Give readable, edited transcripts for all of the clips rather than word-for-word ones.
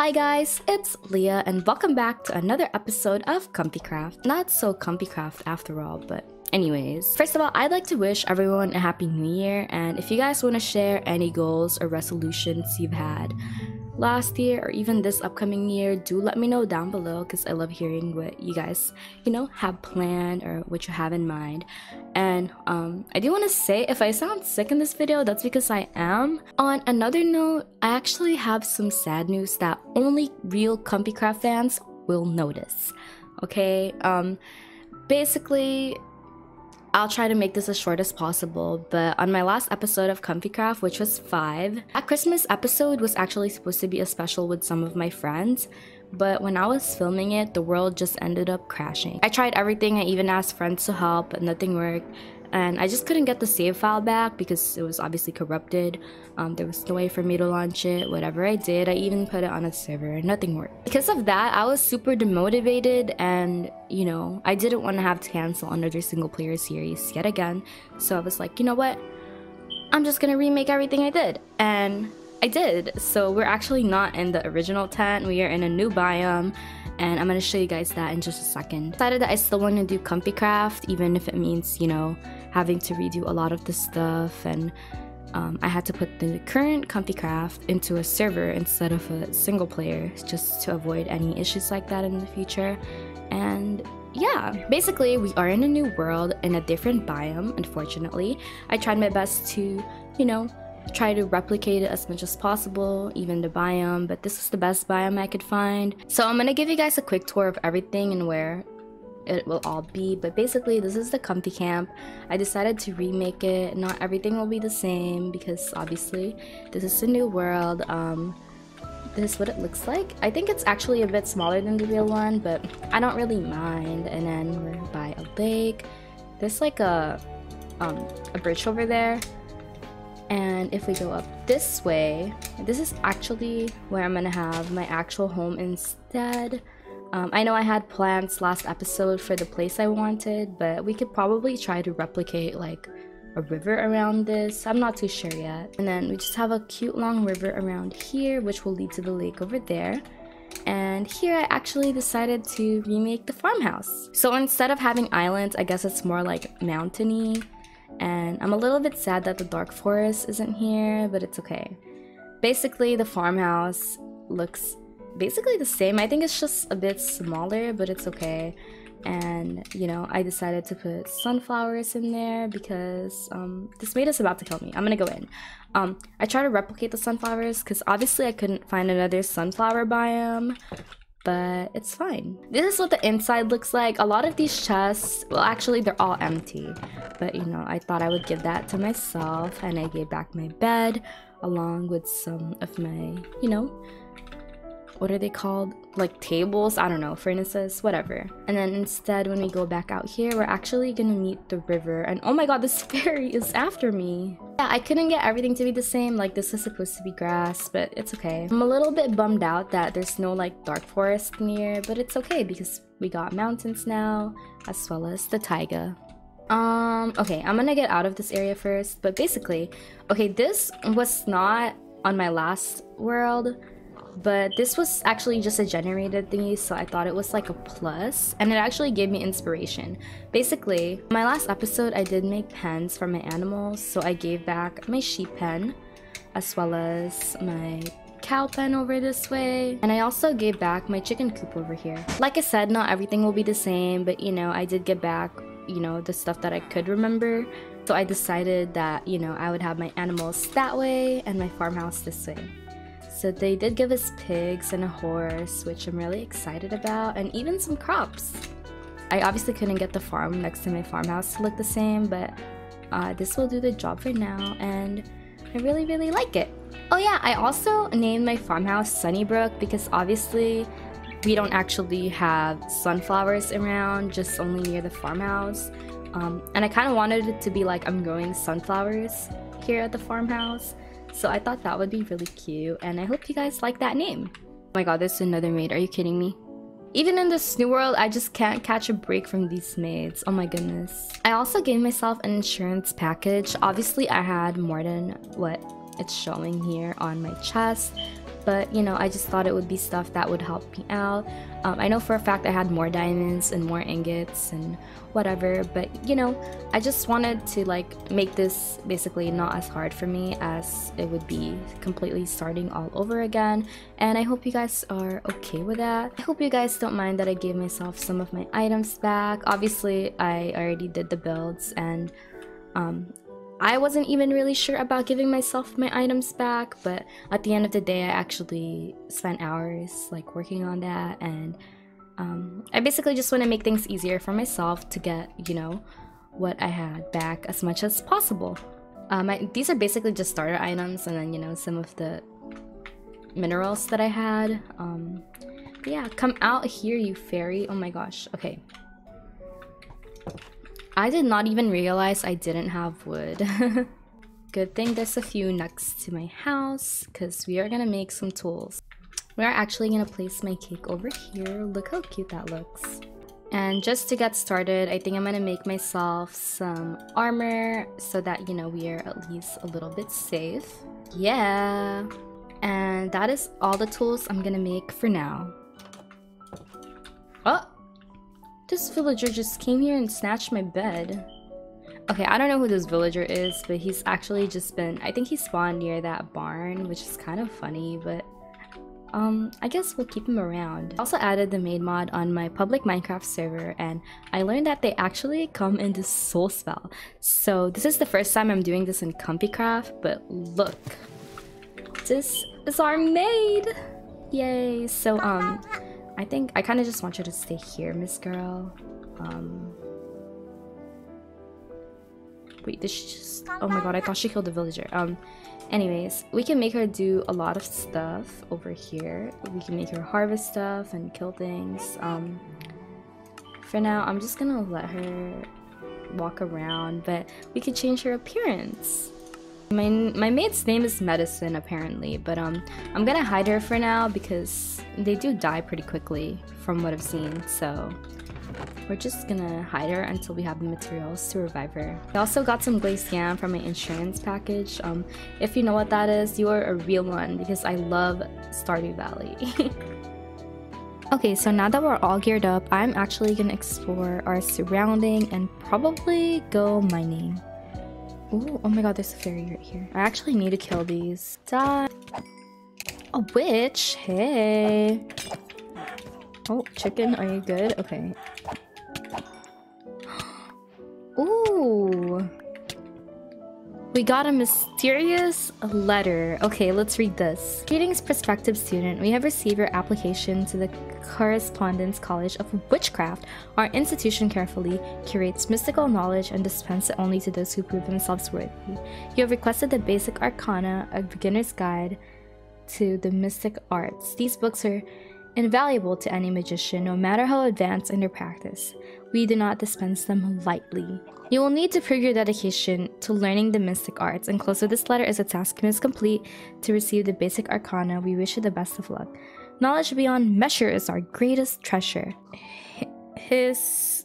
Hi guys, it's Leah and welcome back to another episode of Comficraft. Not so Comficraft after all, but anyways. First of all, I'd like to wish everyone a happy new year, and if you guys want to share any goals or resolutions you've had last year or even this upcoming year, do let me know down below because I love hearing what you guys, you know, have planned or what you have in mind. And I do want to say, if I sound sick in this video, that's because I am. On another note, I actually have some sad news that only real Comficraft fans will notice, okay? Basically, I'll try to make this as short as possible, but on my last episode of Comficraft, which was 5, that Christmas episode was actually supposed to be a special with some of my friends, but when I was filming it, the world just ended up crashing. I tried everything, I even asked friends to help, but nothing worked, and I just couldn't get the save file back because it was obviously corrupted. There was no way for me to launch it. Whatever I did, I even put it on a server and nothing worked. Because of that, I was super demotivated and, you know, I didn't want to have to cancel another single player series yet again. So I was like, you know what? I'm just gonna remake everything I did. And I did. So we're actually not in the original tent. We are in a new biome. And I'm going to show you guys that in just a second. I decided that I still want to do Comficraft, even if it means, you know, having to redo a lot of the stuff. And I had to put the current Comficraft into a server instead of a single player, just to avoid any issues like that in the future. And yeah, basically we are in a new world, in a different biome, unfortunately. I tried my best to, you know, try to replicate it as much as possible, even the biome, but this is the best biome I could find. So I'm gonna give you guys a quick tour of everything and where it will all be, but basically this is the Comfi Camp. I decided to remake it. Not everything will be the same because obviously this is a new world. This is what it looks like. I think it's actually a bit smaller than the real one, but I don't really mind. And then we're by a lake. There's like a bridge over there. And if we go up this way, this is actually where I'm gonna have my actual home instead. I know I had plans last episode for the place I wanted, but we could probably try to replicate like a river around this. I'm not too sure yet. And then we just have a cute long river around here, which will lead to the lake over there. And here I actually decided to remake the farmhouse. So instead of having islands, I guess it's more like mountainy. And I'm a little bit sad that the dark forest isn't here, but it's okay. Basically, the farmhouse looks basically the same. I think it's just a bit smaller, but it's okay. And, you know, I decided to put sunflowers in there because this maid is about to kill me. I'm gonna go in. I try to replicate the sunflowers because obviously I couldn't find another sunflower biome. But it's fine. This is what the inside looks like. A lot of these chests, well, actually they're all empty, but you know, I thought I would give that to myself, and I gave back my bed along with some of my, you know, what are they called, like tables, I don't know, furnaces, whatever. And then instead, when we go back out here, we're actually gonna meet the river. And oh my god, this fairy is after me. Yeah, I couldn't get everything to be the same. Like this is supposed to be grass, but it's okay. I'm a little bit bummed out that there's no like dark forest near, but it's okay because we got mountains now, as well as the taiga. Okay, I'm gonna get out of this area first. But basically, okay, this was not on my last world, but this was actually just a generated thingy, so I thought it was like a plus, and it actually gave me inspiration. Basically, my last episode, I did make pens for my animals, so I gave back my sheep pen, as well as my cow pen over this way, and I also gave back my chicken coop over here. Like I said, not everything will be the same, but you know, I did get back, you know, the stuff that I could remember. So I decided that, you know, I would have my animals that way and my farmhouse this way. So they did give us pigs and a horse, which I'm really excited about, and even some crops. I obviously couldn't get the farm next to my farmhouse to look the same, but this will do the job for now, and I really, really like it. Oh yeah, I also named my farmhouse Sunnybrook because obviously we don't actually have sunflowers around, just only near the farmhouse. And I kind of wanted it to be like I'm growing sunflowers here at the farmhouse. So I thought that would be really cute, and I hope you guys like that name. Oh my god, there's another maid. Are you kidding me? Even in this new world, I just can't catch a break from these maids. Oh my goodness. I also gave myself an insurance package. Obviously, I had more than what it's showing here on my chest, but you know, I just thought it would be stuff that would help me out. I know for a fact I had more diamonds and more ingots and whatever, but you know, I just wanted to like make this basically not as hard for me as it would be completely starting all over again, and I hope you guys are okay with that. I hope you guys don't mind that I gave myself some of my items back. Obviously I already did the builds, and I wasn't even really sure about giving myself my items back, but at the end of the day, I actually spent hours like working on that, and I basically just want to make things easier for myself to get, you know, what I had back as much as possible. These are basically just starter items, and then, you know, some of the minerals that I had. Yeah, come out here, you fairy. Oh my gosh, okay. I did not even realize I didn't have wood. Good thing there's a few next to my house, because we are going to make some tools. We are actually going to place my cake over here. Look how cute that looks. And just to get started, I think I'm going to make myself some armor so that, you know, we are at least a little bit safe. Yeah. And that is all the tools I'm going to make for now. Oh! This villager just came here and snatched my bed. Okay, I don't know who this villager is, but he's actually just been... I think he spawned near that barn, which is kind of funny, but... I guess we'll keep him around. I also added the maid mod on my public Minecraft server, and I learned that they actually come in this soul spell. So this is the first time I'm doing this in Comficraft, but look. This is our maid! Yay! So, I think I kind of just want you to stay here, Miss Girl. Wait, did she just... Oh my god, I thought she killed the villager. Anyways, we can make her do a lot of stuff over here. We can make her harvest stuff and kill things. For now, I'm just gonna let her walk around, but we could change her appearance. My maid's name is Medicine, apparently, but I'm gonna hide her for now because they do die pretty quickly from what I've seen, so we're just gonna hide her until we have the materials to revive her. I also got some glazed yam from my insurance package. If you know what that is, you are a real one, because I love Stardew Valley. Okay, so now that we're all geared up, I'm actually gonna explore our surrounding and probably go mining. Ooh, oh my god, there's a fairy right here. I actually need to kill these. Die! A witch! Hey! Oh, chicken, are you good? Okay. Ooh! We got a mysterious letter. Okay, let's read this. Greetings, prospective student. We have received your application to the Correspondence College of Witchcraft. Our institution carefully curates mystical knowledge and dispenses it only to those who prove themselves worthy. You have requested the Basic Arcana, a beginner's guide to the mystic arts. These books are invaluable to any magician, no matter how advanced in their practice. We do not dispense them lightly. You will need to prove your dedication to learning the mystic arts. Enclosed with this letter is a task you must complete to receive the Basic Arcana. We wish you the best of luck. Knowledge beyond measure is our greatest treasure.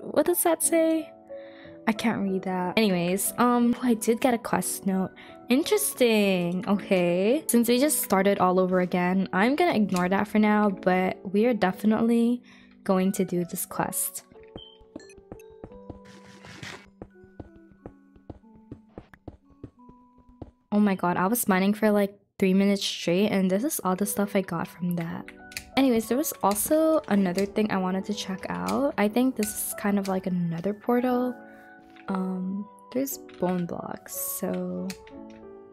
What does that say? I can't read that. Anyways, oh, I did get a quest note. Interesting. Okay. Since we just started all over again, I'm gonna ignore that for now, but we are definitely going to do this quest. Oh my god, I was mining for like 3 minutes straight, and this is all the stuff I got from that. Anyways, there was also another thing I wanted to check out. I think this is kind of like another portal. There's bone blocks, so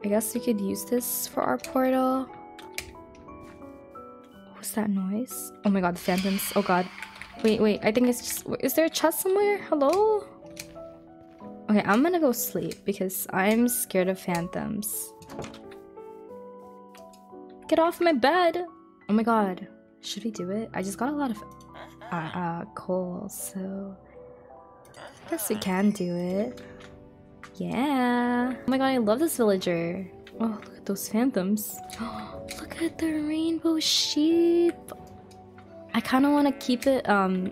I guess we could use this for our portal. What's that noise? Oh my god, the phantoms. Oh god. Wait, I think it's just... Is there a chest somewhere? Hello? Okay, I'm gonna go sleep because I'm scared of phantoms. Get off my bed! Oh my god. Should we do it? I just got a lot of coal, so... I guess we can do it. Yeah! Oh my god, I love this villager. Oh, look at those phantoms. Oh, look at the rainbow sheep! I kinda wanna keep it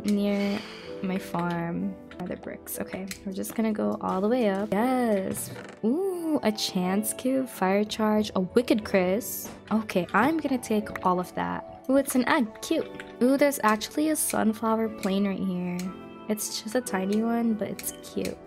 near my farm. Other bricks. Okay, we're just gonna go all the way up. Yes! Ooh! Ooh, a chance cube, fire charge, a wicked Chris. Okay, I'm gonna take all of that. Ooh, it's an egg, cute. Ooh, there's actually a sunflower plane right here. It's just a tiny one, but it's cute.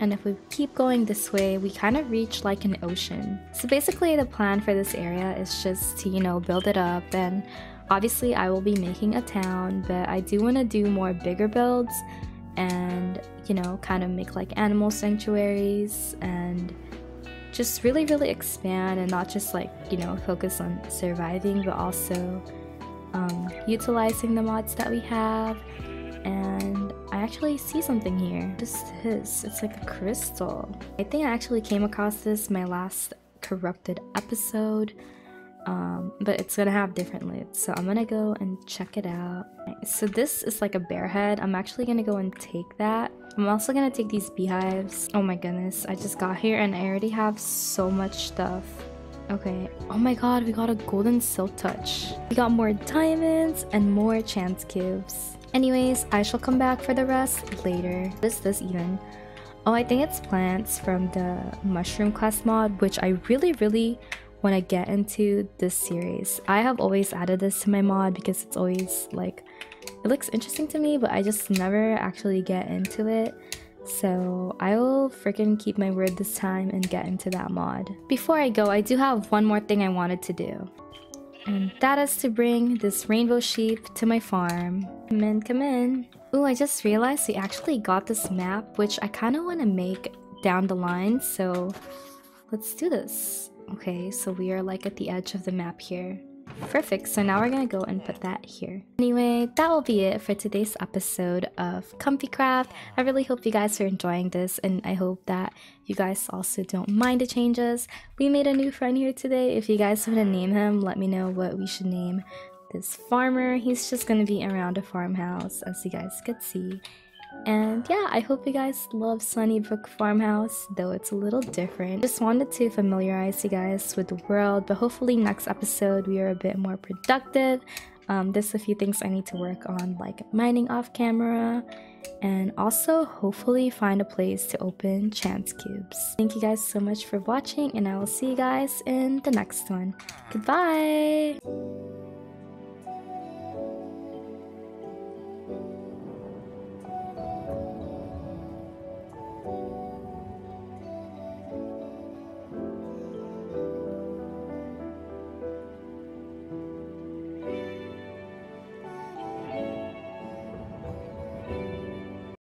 And if we keep going this way, we kind of reach like an ocean. So basically the plan for this area is just to, you know, build it up, and obviously I will be making a town, but I do want to do more bigger builds and, you know, kind of make like animal sanctuaries and just really, really expand and not just like, you know, focus on surviving, but also utilizing the mods that we have. And I actually see something here. Just this, it's like a crystal. I think I actually came across this my last corrupted episode, but it's gonna have different lids, so I'm gonna go and check it out. So this is like a bear head. I'm actually gonna go and take that. I'm also gonna take these beehives. Oh my goodness, I just got here and I already have so much stuff. Okay, oh my god, we got a golden silk touch. We got more diamonds and more chance cubes. Anyways, I shall come back for the rest later. What is this even? Oh, I think it's plants from the mushroom quest mod, which I really, really want to get into this series. I have always added this to my mod because it's always like, it looks interesting to me, but I just never actually get into it. So I will freaking keep my word this time and get into that mod. Before I go, I do have one more thing I wanted to do. And that is to bring this rainbow sheep to my farm. Come in, come in. Ooh, I just realized we actually got this map, which I kind of want to make down the line, so let's do this. Okay, so we are like at the edge of the map here. Perfect, so now we're gonna go and put that here. Anyway, that will be it for today's episode of Comficraft. I really hope you guys are enjoying this, and I hope that you guys also don't mind the changes. We made a new friend here today. If you guys want to name him, let me know what we should name this farmer. He's just gonna be around a farmhouse, as you guys could see. And yeah, I hope you guys love Sunnybrook Farmhouse, though it's a little different. Just wanted to familiarize you guys with the world, but hopefully next episode we are a bit more productive. There's a few things I need to work on, like mining off camera, and also hopefully find a place to open chance cubes. Thank you guys so much for watching, and I will see you guys in the next one. Goodbye!